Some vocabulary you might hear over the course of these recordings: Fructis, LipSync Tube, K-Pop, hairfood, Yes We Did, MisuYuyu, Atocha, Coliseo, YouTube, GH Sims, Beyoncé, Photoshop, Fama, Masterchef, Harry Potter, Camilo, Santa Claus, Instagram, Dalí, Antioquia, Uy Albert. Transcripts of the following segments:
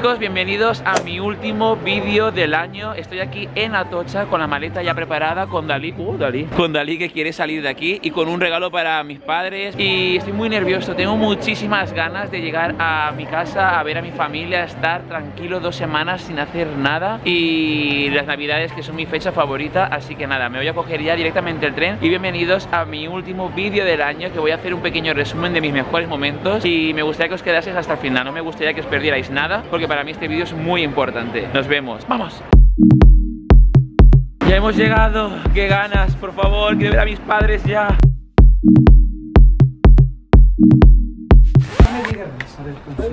Chicos, bienvenidos a mi último vídeo del año. Estoy aquí en Atocha con la maleta ya preparada, con Dalí. Con Dalí, que quiere salir de aquí, y con un regalo para mis padres. Y estoy muy nervioso, tengo muchísimas ganas de llegar a mi casa, a ver a mi familia, a estar tranquilo 2 semanas sin hacer nada. Y las navidades, que son mi fecha favorita. Así que nada, me voy a coger ya directamente el tren. Y bienvenidos a mi último vídeo del año, que voy a hacer un pequeño resumen de mis mejores momentos. Y me gustaría que os quedaseis hasta el final, no me gustaría que os perdierais nada, porque para mí este vídeo es muy importante. Nos vemos. ¡Vamos! Ya hemos llegado. ¡Qué ganas! Por favor, quiero ver a mis padres ya. No me digas más del consejo.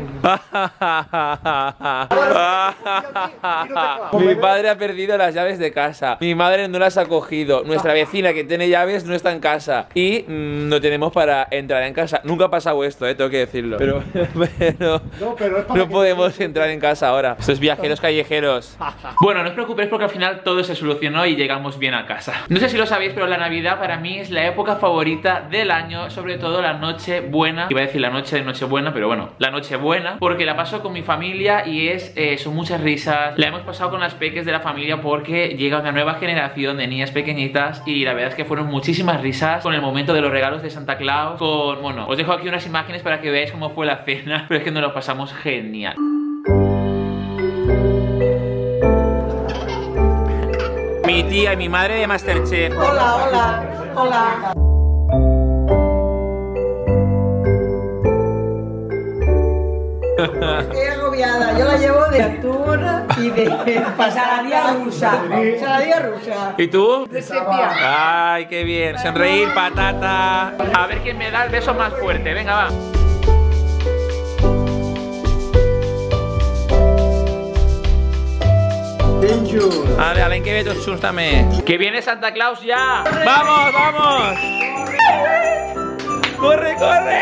Mi padre ha perdido las llaves de casa. Mi madre no las ha cogido. Nuestra vecina, que tiene llaves, no está en casa. Y no tenemos para entrar en casa. Nunca ha pasado esto, tengo que decirlo. Pero no podemos entrar en casa ahora. Estos viajeros callejeros. Bueno, no os preocupéis, porque al final todo se solucionó y llegamos bien a casa. No sé si lo sabéis, pero la Navidad para mí es la época favorita del año. Sobre todo la noche buena. Iba a decir la noche de Nochebuena, pero bueno, la Nochebuena, porque la paso con mi familia y son muchas risas. La hemos pasado con las peques de la familia, porque llega una nueva generación de niñas pequeñitas y la verdad es que fueron muchísimas risas con el momento de los regalos de Santa Claus. Bueno, os dejo aquí unas imágenes para que veáis cómo fue la cena, pero es que nos lo pasamos genial. Mi tía y mi madre de Masterchef. Hola, hola, hola. Estoy agobiada, yo la llevo de atún y de saladilla rusa. ¿Y tú? De sepia. Ay, qué bien, sonreír, patata. A ver quién me da el beso más fuerte, venga, va. A ver, Alain, que ve tus chus también. ¡Que viene Santa Claus ya! ¡Vamos, vamos! ¡Corre, corre!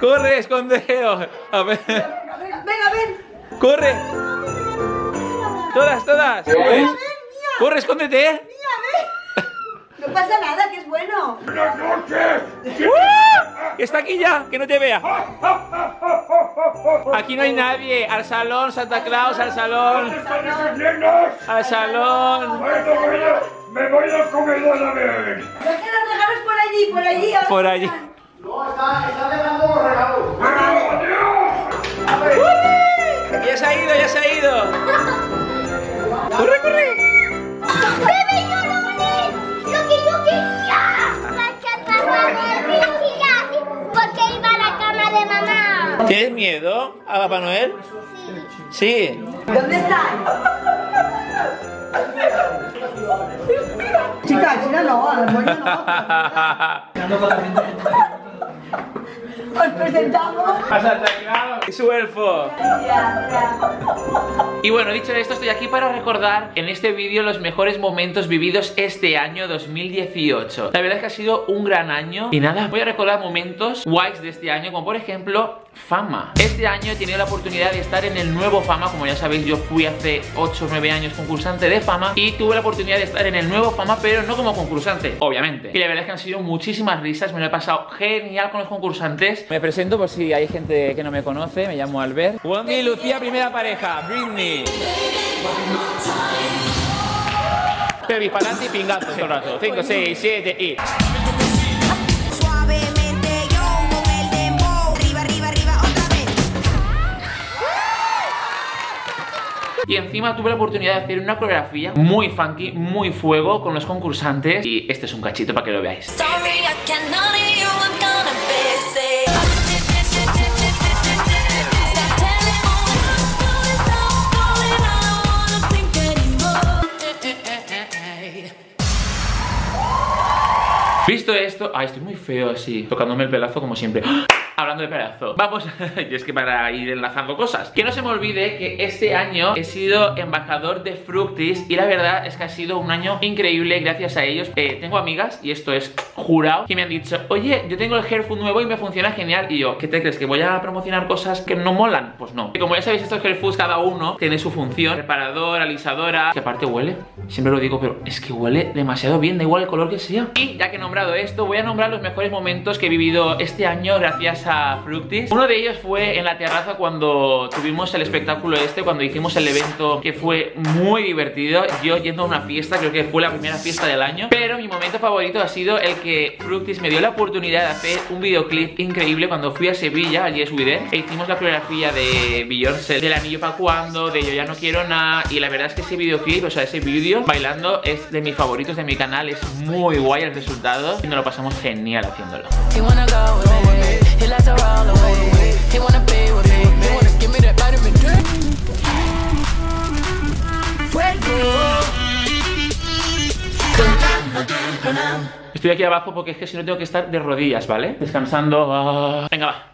¡Corre, escondeo! A ver. ¡Venga, ven! ¡Corre! ¡Todas, todas! ¡Corre, ven, mía! ¡Corre, escóndete! ¡Mía, ven! No pasa nada, que es bueno. ¡Buenas noches! ¡Está aquí ya! ¡Que no te vea! ¡Aquí no hay nadie! ¡Al salón, Santa Claus, al salón! ¿Dónde están esos nenos? ¡Al salón! ¡Bueno, bueno! ¡Me voy al comedor a ver! ¡Dejen los regalos por allí, por allí! ¡Por allí! No, está dejando los regalos. ¡Corre! Ya se ha ido, ya se ha ido. ¡Corre, corre! ¡Bebe, yo lo quería! Porque iba a la cama de mamá. ¿Tienes miedo a Papá Noel? Sí. Sí. ¿Dónde están? Chica, chica, no, a la moña no. Os presentamos a Santa Claus y su elfo. Y bueno, dicho esto, estoy aquí para recordar en este vídeo los mejores momentos vividos este año 2018. La verdad es que ha sido un gran año. Y nada, voy a recordar momentos guays de este año, como por ejemplo Fama. Este año he tenido la oportunidad de estar en el nuevo Fama. Como ya sabéis, yo fui hace 8 o 9 años concursante de Fama, y tuve la oportunidad de estar en el nuevo Fama, pero no como concursante, obviamente. Y la verdad es que han sido muchísimas risas, me lo he pasado genial con los concursantes. Me presento por si hay gente que no me conoce, me llamo Albert. Wendy y Lucía, primera pareja, Britney. Pelvis para adelante y pingazo todo el rato. 5, 6, 7 y... Y encima tuve la oportunidad de hacer una coreografía muy funky, muy fuego con los concursantes. Y este es un cachito para que lo veáis. Visto esto... Ay, estoy muy feo así, tocándome el pelazo como siempre. Hablando de pedazo, vamos, y es que para ir enlazando cosas, que no se me olvide que este año he sido embajador de Fructis, y la verdad es que ha sido un año increíble gracias a ellos. Tengo amigas, y esto es jurado, que me han dicho: oye, yo tengo el hairfood nuevo y me funciona genial. Y yo, ¿qué te crees? ¿Que voy a promocionar cosas que no molan? Pues no. Y como ya sabéis, estos hairfoods cada uno tiene su función: reparador, alisadora, que aparte huele, siempre lo digo, pero es que huele demasiado bien, da igual el color que sea. Y ya que he nombrado esto, voy a nombrar los mejores momentos que he vivido este año gracias gracias a Fructis. Uno de ellos fue en la terraza cuando tuvimos el espectáculo este, cuando hicimos el evento, que fue muy divertido. Yo yendo a una fiesta, creo que fue la primera fiesta del año, pero mi momento favorito ha sido el que Fructis me dio la oportunidad de hacer un videoclip increíble cuando fui a Sevilla, a Yes We Did, e hicimos la coreografía de Beyoncé, del anillo pa' cuando, de yo ya no quiero nada, y la verdad es que ese videoclip, o sea, ese vídeo bailando es de mis favoritos de mi canal, es muy guay el resultado y nos lo pasamos genial haciéndolo. Estoy aquí abajo porque es que si no tengo que estar de rodillas, ¿vale? Descansando. Venga, va.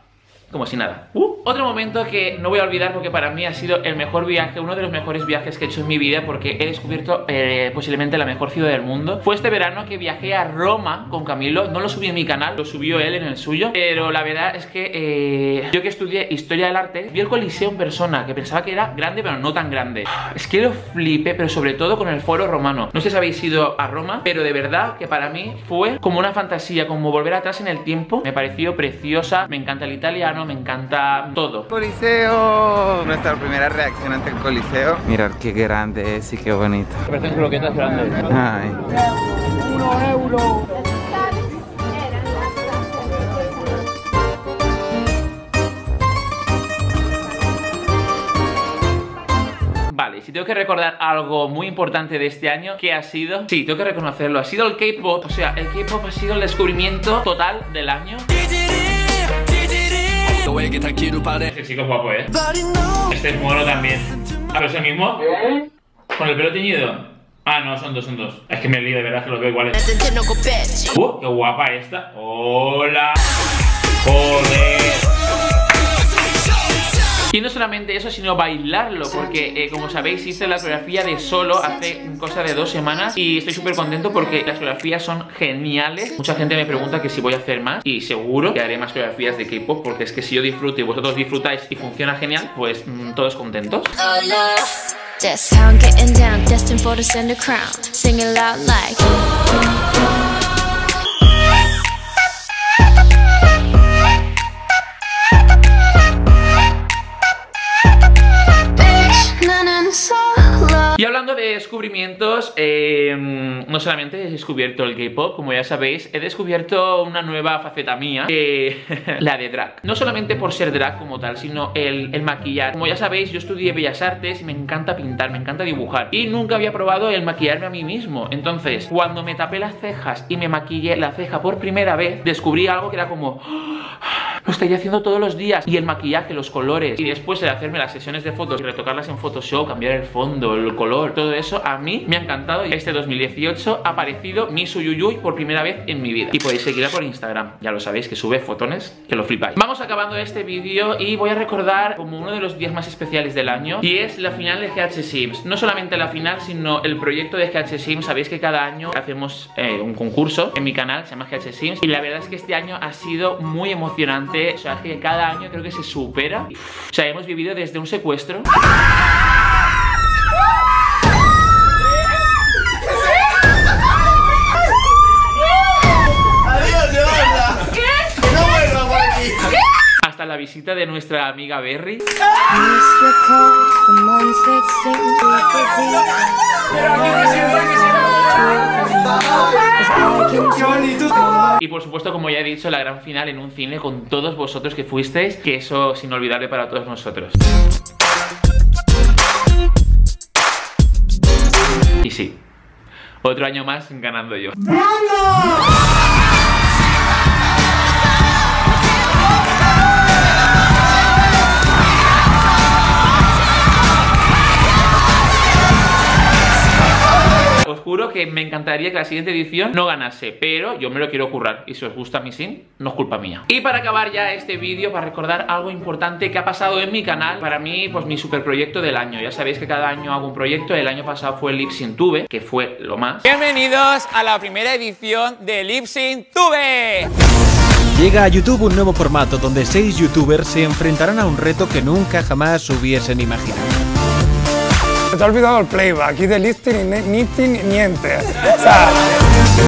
Como si nada. Otro momento que no voy a olvidar porque para mí ha sido el mejor viaje, uno de los mejores viajes que he hecho en mi vida, porque he descubierto posiblemente la mejor ciudad del mundo. Fue este verano que viajé a Roma con Camilo. No lo subí en mi canal, lo subió él en el suyo. Pero la verdad es que yo que estudié Historia del Arte, vi el Coliseo en persona, que pensaba que era grande pero no tan grande. Es que lo flipé, pero sobre todo con el Foro Romano. No sé si habéis ido a Roma, pero de verdad que para mí fue como una fantasía, como volver atrás en el tiempo. Me pareció preciosa, me encanta el italiano, me encanta todo. Coliseo. Nuestra primera reacción ante el Coliseo. Mirad qué grande es y qué bonito. Parecen croquetas grandes. Ay. €1. Vale, si tengo que recordar algo muy importante de este año, ¿qué ha sido? Sí, tengo que reconocerlo, ha sido el K-Pop. O sea, el K-Pop ha sido el descubrimiento total del año. Este chico es guapo, ¿eh? Este es mono también. ¿A ver, es el mismo? ¿Con el pelo teñido? Ah, no, son dos, son dos. Es que me lío, de verdad, que los veo iguales. ¡Qué guapa esta! ¡Hola! ¡Joder! Y no solamente eso, sino bailarlo, porque como sabéis hice la coreografía de Solo hace cosa de 2 semanas y estoy súper contento porque las coreografías son geniales. Mucha gente me pregunta que si voy a hacer más, y seguro que haré más coreografías de K-Pop, porque es que si yo disfruto y vosotros disfrutáis y funciona genial, pues todos contentos. Y hablando de descubrimientos, no solamente he descubierto el K-Pop, como ya sabéis, he descubierto una nueva faceta mía, la de drag. No solamente por ser drag como tal, sino el maquillar. Como ya sabéis, yo estudié Bellas Artes y me encanta pintar, me encanta dibujar. Y nunca había probado el maquillarme a mí mismo. Entonces, cuando me tapé las cejas y me maquillé la ceja por primera vez, descubrí algo que era como... lo estoy haciendo todos los días. Y el maquillaje, los colores, y después de hacerme las sesiones de fotos y retocarlas en Photoshop, cambiar el fondo, el color, todo eso a mí me ha encantado. Y este 2018 ha aparecido MisuYuyu por primera vez en mi vida. Y podéis seguirla por Instagram, ya lo sabéis, que sube fotones que lo flipáis. Vamos acabando este vídeo y voy a recordar como uno de los días más especiales del año, y es la final de GH Sims. No solamente la final, sino el proyecto de GH Sims. Sabéis que cada año hacemos un concurso en mi canal, se llama GH Sims, y la verdad es que este año ha sido muy emocionante. O sea, es que cada año creo que se supera. O sea, hemos vivido desde un secuestro hasta la visita de nuestra amiga Berry. Y por supuesto, como ya he dicho, la gran final en un cine con todos vosotros que fuisteis, que eso es inolvidable para todos nosotros. Y sí, otro año más ganando yo. ¡Bravo! Juro que me encantaría que la siguiente edición no ganase, pero yo me lo quiero currar, y si os gusta mi sim, no es culpa mía. Y para acabar ya este vídeo, para recordar algo importante que ha pasado en mi canal, para mí, pues mi superproyecto del año. Ya sabéis que cada año hago un proyecto, el año pasado fue LipSync Tube, que fue lo más. Bienvenidos a la primera edición de LipSync Tube. Llega a YouTube un nuevo formato donde 6 youtubers se enfrentarán a un reto que nunca jamás hubiesen imaginado. Se te ha olvidado el playback, y de listening, knitting, niente.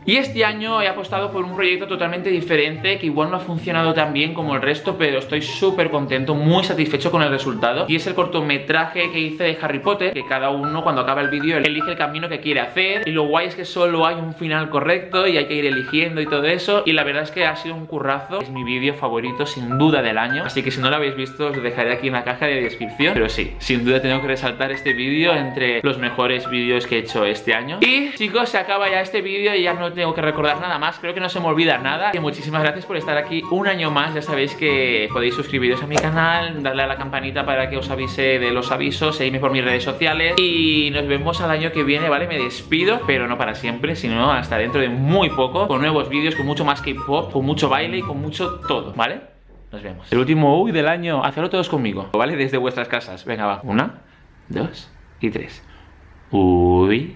Y este año he apostado por un proyecto totalmente diferente, que igual no ha funcionado tan bien como el resto, pero estoy súper contento, muy satisfecho con el resultado. Y es el cortometraje que hice de Harry Potter, que cada uno cuando acaba el vídeo elige el camino que quiere hacer. Y lo guay es que solo hay un final correcto y hay que ir eligiendo y todo eso. Y la verdad es que ha sido un currazo, es mi vídeo favorito sin duda del año. Así que si no lo habéis visto os lo dejaré aquí en la caja de descripción. Pero sí, sin duda tengo que resaltar este vídeo entre los mejores vídeos que he hecho este año. Y chicos, se acaba ya este vídeo y ya no tengo que recordar nada más, creo que no se me olvida nada. Y muchísimas gracias por estar aquí un año más. Ya sabéis que podéis suscribiros a mi canal, darle a la campanita para que os avise de los avisos, seguidme por mis redes sociales y nos vemos al año que viene, ¿vale? Me despido, pero no para siempre, sino hasta dentro de muy poco, con nuevos vídeos, con mucho más K-Pop, con mucho baile y con mucho todo, ¿vale? Nos vemos. El último uy del año, hacerlo todos conmigo, ¿vale? Desde vuestras casas. Venga, va. Una, dos y tres. Uy.